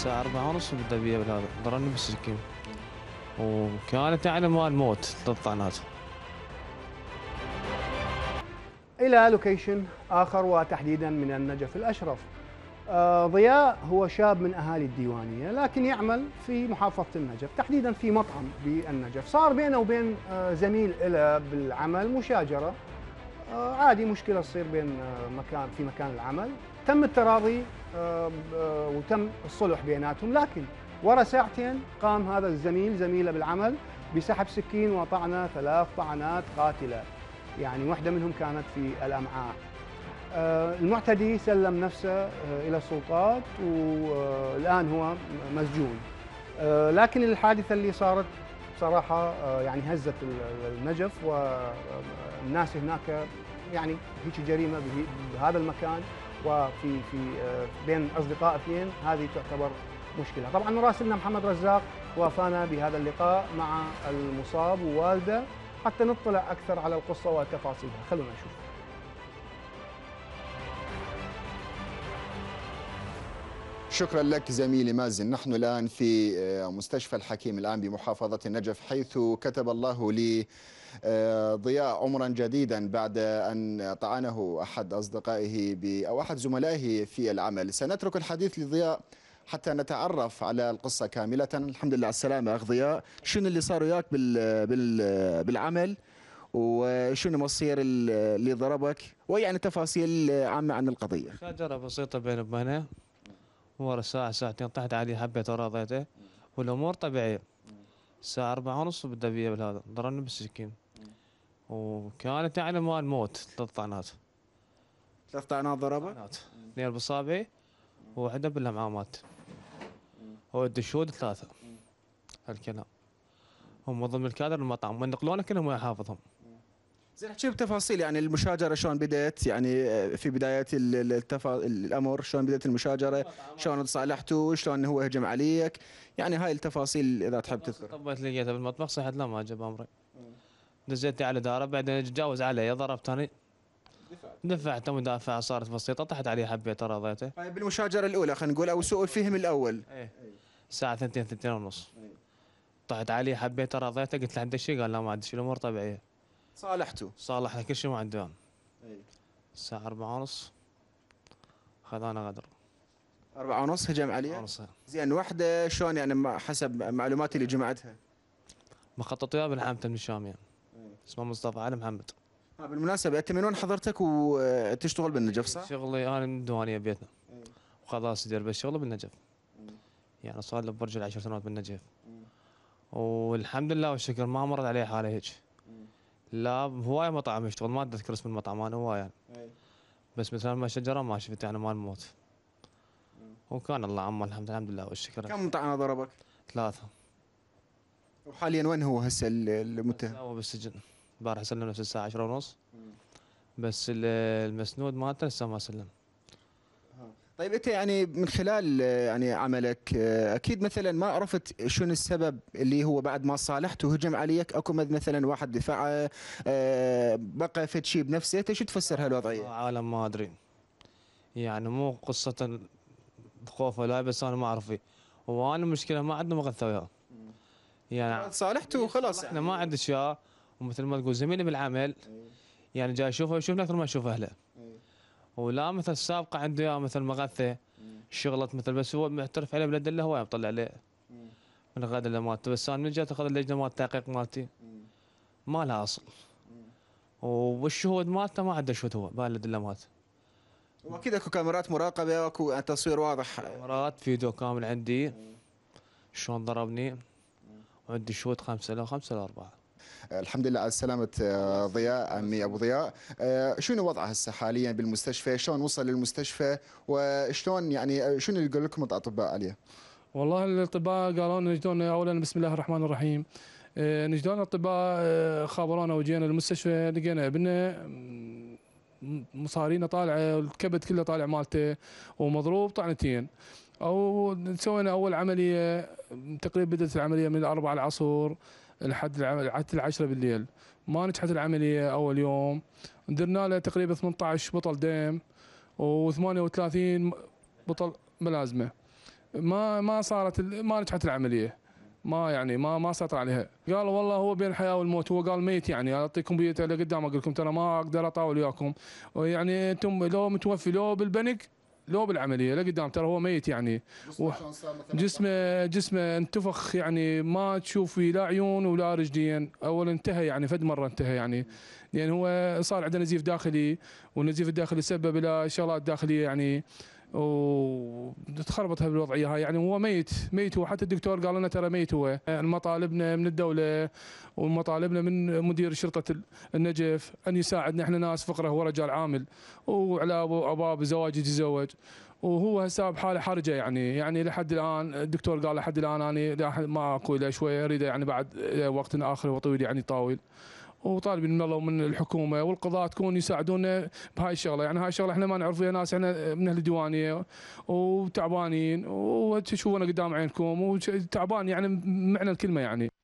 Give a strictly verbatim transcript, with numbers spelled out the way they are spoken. الساعة أربعة ونص بدأ بيا بالهذا، ضرني بالسكين وكانت على مال موت ثلاث طعنات. إلى لوكيشن آخر وتحديدا من النجف الأشرف. آه ضياء هو شاب من أهالي الديوانية لكن يعمل في محافظة النجف، تحديدا في مطعم بالنجف. صار بينه وبين آه زميل له بالعمل مشاجرة، آه عادي مشكلة تصير بين آه مكان في مكان العمل. تم التراضي آه آه وتم الصلح بيناتهم، لكن ورا ساعتين قام هذا الزميل زميله بالعمل بسحب سكين وطعنه ثلاث طعنات قاتلة، يعني واحدة منهم كانت في الأمعاء. المعتدي سلم نفسه إلى السلطات والآن هو مسجون. لكن الحادثة اللي صارت صراحة يعني هزت النجف، والناس هناك يعني هيك جريمة بهذا المكان وفي في بين أصدقاء اثنين، هذه تعتبر مشكلة. طبعا مراسلنا محمد رزاق وافانا بهذا اللقاء مع المصاب ووالده حتى نطلع أكثر على القصة وتفاصيلها، خلونا نشوف. شكرا لك زميلي مازن. نحن الآن في مستشفى الحكيم الآن بمحافظة النجف، حيث كتب الله لي ضياء عمرا جديدا بعد أن طعنه أحد أصدقائه أو أحد زملائه في العمل. سنترك الحديث لضياء حتى نتعرف على القصة كاملة. الحمد لله على السلامة أخ ضياء، شنو اللي صار وياك بالعمل وشنو مصير اللي ضربك ويعني تفاصيل عامة عن القضية؟ مشاجرة بسيطة بيني وبينه، ورا ساعة ساعتين طحت عليه حبيته وراضيته والأمور طبيعية. الساعة أربعة ونص بدأ بيا بالهذا، ضربني بالسكين وكانت يعني مال موت ثلاث طعنات. ثلاث طعنات ضربه؟ اثنين بصابعي وواحدة باللمعة مات. هو الدشود ثلاثة. هالكلام. هم ضمن الكادر المطعم من نقلونا كلهم ويا حافظهم. زين احكي بتفاصيل يعني المشاجرة شلون بدأت، يعني في بداية التفا... الأمر شلون بدأت المشاجرة، شلون تصالحتوا، شلون هو هجم عليك، يعني هاي التفاصيل إذا تحب تذكر. طبيت لقيته بالمطبخ صحت لا ما جاب أمري. دزيتي على داره بعدين تجاوز علي ضربتني. دفعته مدافعة صارت بسيطة طحت عليه حبيته رضيته. طيب بالمشاجرة الأولى خلينا نقول أو سوء الفهم الأول. إيه. الساعة ثنتين ثنتين ونص. طحت عليه حبيته رضيته قلت له عندك شيء؟ قال لا ما عندي شيء الأمور طبيعية. صالحته صالحنا كل شيء مع الدوام. الساعة أربعة ونص خذانا غدر. أربعة ونص هجم عليه. زين وحده شلون يعني حسب معلوماتي اللي جمعتها؟ مخطط وياه بن حامد الشامية اسمه مصطفى علي محمد. آه بالمناسبة أنت من وين حضرتك وتشتغل بالنجف صح؟ شغلي أنا من الديوانية بيتنا. أي. وخلاص أدير بالشغل بالنجف. أي. يعني صار لي برجع عشر سنوات بالنجف. والحمد لله والشكر ما مرت علي حالة هيك. لا هواية مطاعم يشتغل، ما أتذكر اسم المطعم أنا هواية يعني. بس مثلا ما شجرة ما شفت يعني مال موت. وكان الله عمال الحمد الحمد لله والشكر. كم طعنة ضربك؟ ثلاثة. وحاليا وين هو هسه المتهم؟ هو بالسجن، امبارح سلم نفس الساعة عشرة ونص. بس المسنود مالته لسه ما سلم. طيب انت يعني من خلال يعني عملك اكيد مثلا ما عرفت شنو السبب اللي هو بعد ما صالحته هجم عليك، اكو مثلا واحد دفاعه بقى فد شيء بنفسه، انت شو تفسر هالوضعيه؟ عالم ما ادري يعني مو قصه خوفه لا، بس انا ما اعرف وانا المشكله ما عندنا مغثى وياه يعني صالحته وخلاص احنا ما عندنا شيء. ومثل ما تقول زميلي بالعمل يعني جاي اشوفه يشوفنا اكثر ما يشوف اهله، ولا مثل السابقه عنده يا مثل مغثه شغلت مثل، بس هو معترف عليه بالادله هوايه مطلع عليه من الغدله مالته. بس انا من جيت اخذ اللجنه مال التحقيق مالتي ما لها اصل، والشهود مالته ما عنده شهود هو بهالادله مالته. واكيد اكو كاميرات مراقبه واكو تصوير واضح، كاميرات فيديو كامل عندي شلون ضربني وعندي شهود خمسه له وخمسه له اربعه. الحمد لله على سلامة ضياء عمي أبو ضياء. شنو وضعه هسه حاليا بالمستشفى؟ شلون وصل للمستشفى وشلون يعني شنو يقول لكم الأطباء عليه؟ والله الأطباء قالوا لنا نجدونا أولا بسم الله الرحمن الرحيم، نجدونا الأطباء خابرونا وجينا المستشفى لقينا ابننا مصارينا طالعة والكبد كله طالع مالته ومضروب طعنتين. أو سوينا أول عملية تقريبا بدأت العملية من الأربعة العصر لحد حتى العشرة بالليل، ما نجحت العملية أول يوم، درنا له تقريبا ثمانية عشر بطل دم و ثمانية وثلاثين بطل ملازمة. ما ما صارت ما نجحت العمليه، ما يعني ما ما سيطر عليها. قال والله هو بين الحياه والموت، هو قال ميت يعني اعطيكم بيته لقدام، اقول لكم ترى ما اقدر اطاول وياكم، يعني انتم لو متوفي لو بالبنك لو بالعمليه لقدام، ترى هو ميت يعني و... جسمه جسمه انتفخ يعني ما تشوف فيه لا عيون ولا رجلين، اول انتهى يعني فد مره انتهى يعني، لان يعني هو صار عنده نزيف داخلي، والنزيف الداخلي سبب الى شغلات داخليه يعني وتخربط بالوضعيه هاي يعني. هو ميت ميت هو، حتى الدكتور قال لنا ترى ميت هو. مطالبنا من الدوله ومطالبنا من مدير شرطه النجف ان يساعدنا، احنا ناس فقره، هو رجال عامل وعلى ابواب زواج يتزوج، وهو هسه بحاله حرجه يعني يعني لحد الان الدكتور قال لحد الان انا ما اكو الا شويه، اريد يعني بعد وقت اخر وطويل يعني طاول، وطالبين من الله ومن الحكومه والقضاء تكون يساعدونا بهاي الشغله يعني. هاي الشغله احنا ما نعرف يا ناس، احنا من اهل الديوانيه وتعبانين وتشوفونا قدام عينكم وتعبان يعني معنى الكلمه يعني.